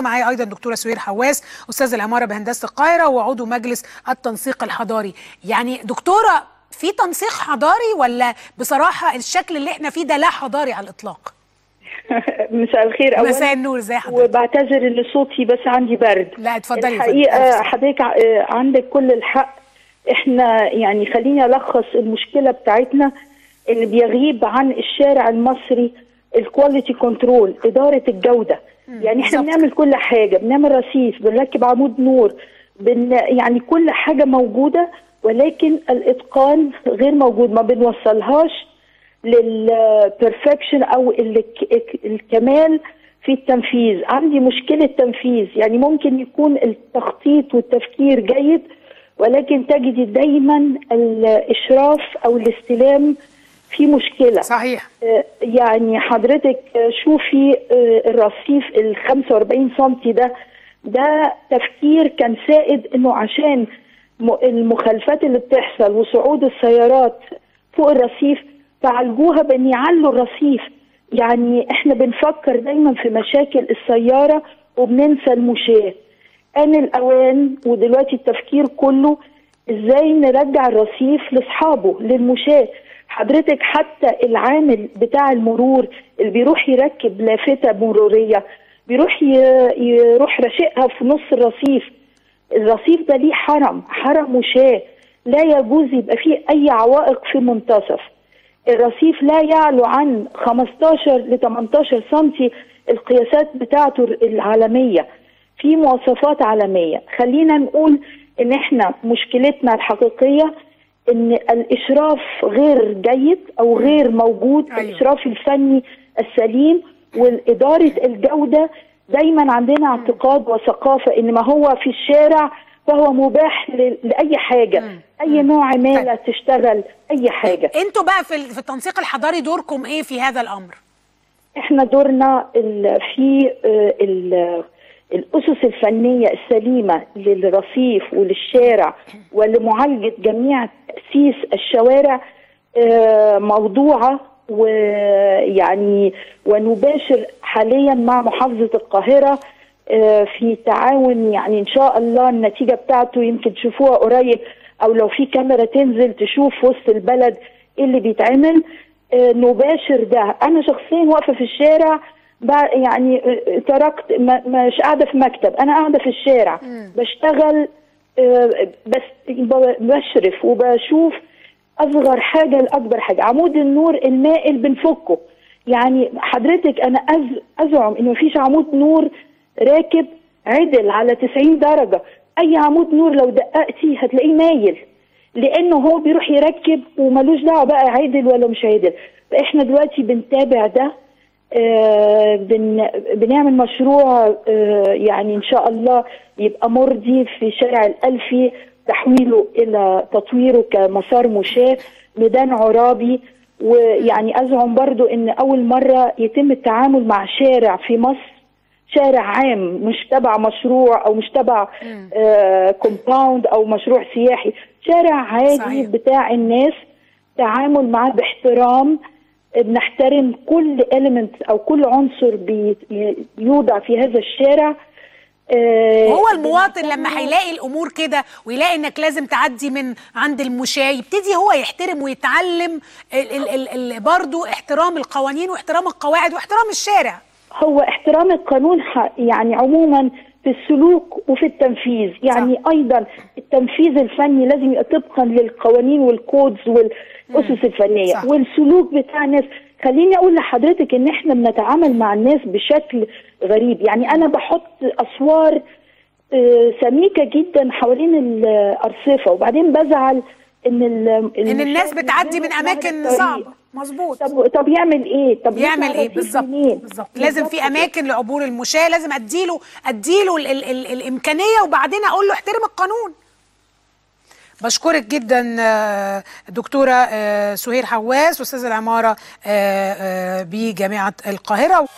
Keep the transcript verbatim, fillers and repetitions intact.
معايا ايضا دكتوره سهير حواس استاذ العماره بهندسه القاهره وعضو مجلس التنسيق الحضاري. يعني دكتوره، في تنسيق حضاري ولا بصراحه الشكل اللي احنا فيه ده لا حضاري على الاطلاق؟ مساء الخير. اولا مساء النور، ازي حضرتك؟ وبعتذر ان صوتي بس عندي برد. لا اتفضلي. الحقيقه حضرتك عندك كل الحق. احنا يعني خليني الخص المشكله بتاعتنا ان بيغيب عن الشارع المصري الكواليتي كنترول، اداره الجوده. يعني احنا بنعمل كل حاجه، بنعمل رصيف، بنركب عمود نور، بن يعني كل حاجه موجوده، ولكن الاتقان غير موجود، ما بنوصلهاش للبرفكشن او الكمال في التنفيذ. عندي مشكله تنفيذ، يعني ممكن يكون التخطيط والتفكير جيد ولكن تجدي دايما الاشراف او الاستلام في مشكله. صحيح. يعني حضرتك شوفي الرصيف ال خمسة وأربعين سم ده ده تفكير كان سائد انه عشان المخالفات اللي بتحصل وصعود السيارات فوق الرصيف فعالجوها بان يعلوا الرصيف. يعني احنا بنفكر دايما في مشاكل السياره وبننسى المشاه. آن الاوان ودلوقتي التفكير كله ازاي نرجع الرصيف لاصحابه للمشاه. حضرتك حتى العامل بتاع المرور اللي بيروح يركب لافته مروريه بيروح يروح رشقها في نص الرصيف. الرصيف ده ليه حرم، حرم مشاه، لا يجوز يبقى فيه اي عوائق في منتصف الرصيف. لا يعلو عن خمستاشر ل تمنتاشر سم، القياسات بتاعته العالميه في مواصفات عالميه. خلينا نقول ان احنا مشكلتنا الحقيقيه ان الاشراف غير جيد او غير موجود. أيوة. الاشراف الفني السليم والاداره الجوده دايما عندنا اعتقاد وثقافه ان ما هو في الشارع فهو مباح لاي حاجه، اي نوع عماله تشتغل، اي حاجه. انتوا بقى في التنسيق الحضاري دوركم ايه في هذا الامر؟ احنا دورنا في الاسس الفنيه السليمه للرصيف وللشارع ولمعالجه جميع تاسيس الشوارع موضوعه، ويعني ونباشر حاليا مع محافظه القاهره في تعاون. يعني ان شاء الله النتيجه بتاعته يمكن تشوفوها قريب، او لو في كاميرا تنزل تشوف وسط البلد ايه اللي بيتعمل. نباشر ده. انا شخصيا واقفه في الشارع، يعني تركت مش قاعده في مكتب، انا قاعده في الشارع بشتغل، بس بشرف وبشوف اصغر حاجه لاكبر حاجه. عمود النور المائل بنفكه. يعني حضرتك انا ازعم ان مفيش عمود نور راكب عدل على تسعين درجه. اي عمود نور لو دققتي هتلاقيه مايل، لانه هو بيروح يركب وملوش دعوه بقى عدل ولا مش عدل. فاحنا دلوقتي بنتابع ده. آه بن بنعمل مشروع آه يعني ان شاء الله يبقى مرضي في شارع الألفي، تحويله الى تطويره كمسار مشاة ميدان عرابي. ويعني ازعم برضو ان اول مره يتم التعامل مع شارع في مصر شارع عام، مش تبع مشروع او مش تبع آه كومباوند او مشروع سياحي، شارع عادي. صحيح. بتاع الناس، تعامل معاه باحترام، بنحترم كل element او كل عنصر بيوضع في هذا الشارع. هو المواطن لما هيلاقي الامور كده ويلاقي انك لازم تعدي من عند المشاة يبتدي هو يحترم ويتعلم برضه احترام القوانين واحترام القواعد واحترام الشارع. هو احترام القانون يعني عموما في السلوك وفي التنفيذ. يعني صح. ايضا التنفيذ الفني لازم يبقى طبقا للقوانين والكودز والاسس الفنيه. صح. والسلوك بتاع الناس. خليني اقول لحضرتك ان احنا بنتعامل مع الناس بشكل غريب. يعني انا بحط اسوار سميكه جدا حوالين الارصفه، وبعدين بزعل ان ان الناس بتعدي من اماكن صعبه. مظبوط. طب طب يعمل ايه؟ طب يعمل ايه بالظبط؟ بالظبط. لازم في اماكن لعبور المشاة، لازم اديله اديله ال ال ال الامكانيه، وبعدين اقول له احترم القانون. بشكرك جدا دكتوره سهير حواس استاذ العماره بجامعه القاهره.